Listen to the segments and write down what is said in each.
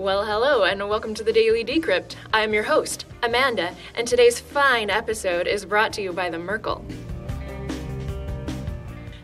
Well, hello, and welcome to The Daily Decrypt. I'm your host, Amanda, and today's fine episode is brought to you by The Merkle.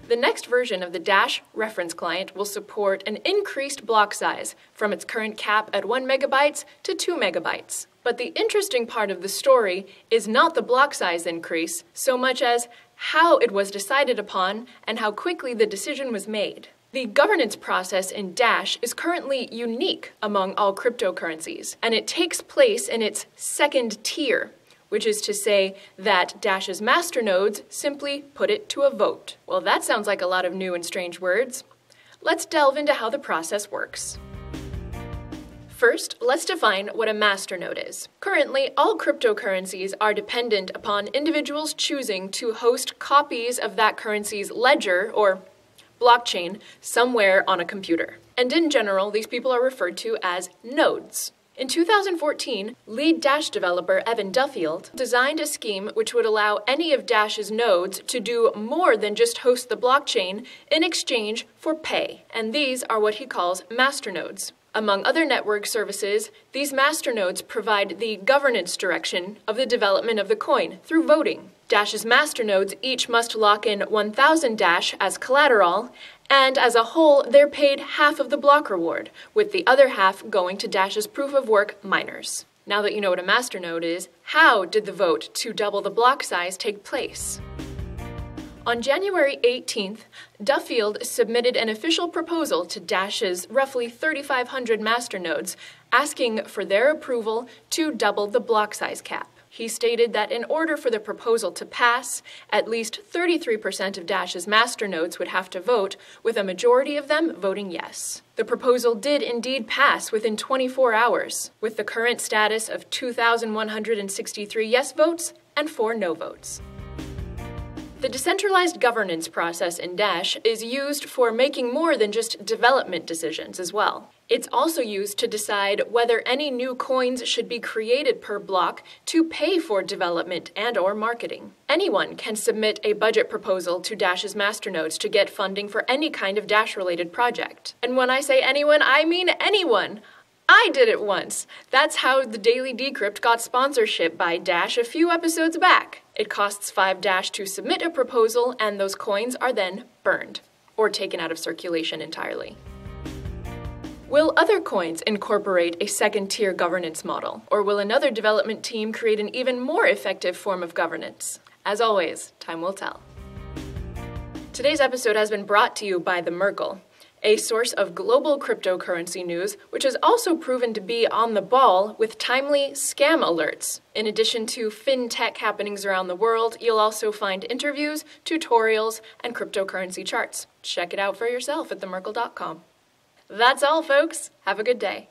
The next version of the Dash reference client will support an increased block size from its current cap at 1 megabytes to 2 megabytes. But the interesting part of the story is not the block size increase so much as how it was decided upon and how quickly the decision was made. The governance process in Dash is currently unique among all cryptocurrencies, and it takes place in its second tier, which is to say that Dash's masternodes simply put it to a vote. Well, that sounds like a lot of new and strange words. Let's delve into how the process works. First, let's define what a masternode is. Currently, all cryptocurrencies are dependent upon individuals choosing to host copies of that currency's ledger, or blockchain, somewhere on a computer. And in general, these people are referred to as nodes. In 2014, lead Dash developer Evan Duffield designed a scheme which would allow any of Dash's nodes to do more than just host the blockchain in exchange for pay. And these are what he calls masternodes. Among other network services, these masternodes provide the governance direction of the development of the coin through voting. Dash's masternodes each must lock in 1,000 Dash as collateral, and as a whole, they're paid half of the block reward, with the other half going to Dash's proof-of-work miners. Now that you know what a masternode is, how did the vote to double the block size take place? On January 18th, Duffield submitted an official proposal to Dash's roughly 3,500 masternodes, asking for their approval to double the block size cap. He stated that in order for the proposal to pass, at least 33% of Dash's masternodes would have to vote, with a majority of them voting yes. The proposal did indeed pass within 24 hours, with the current status of 2,163 yes votes and 4 no votes. The decentralized governance process in Dash is used for making more than just development decisions as well. It's also used to decide whether any new coins should be created per block to pay for development and/or marketing. Anyone can submit a budget proposal to Dash's masternodes to get funding for any kind of Dash-related project. And when I say anyone, I mean anyone! I did it once! That's how The Daily Decrypt got sponsorship by Dash a few episodes back. It costs 5 Dash to submit a proposal, and those coins are then burned, or taken out of circulation entirely. Will other coins incorporate a second-tier governance model, or will another development team create an even more effective form of governance? As always, time will tell. Today's episode has been brought to you by The Merkle, a source of global cryptocurrency news, which has also proven to be on the ball with timely scam alerts. In addition to fintech happenings around the world, you'll also find interviews, tutorials, and cryptocurrency charts. Check it out for yourself at themerkle.com. That's all, folks. Have a good day.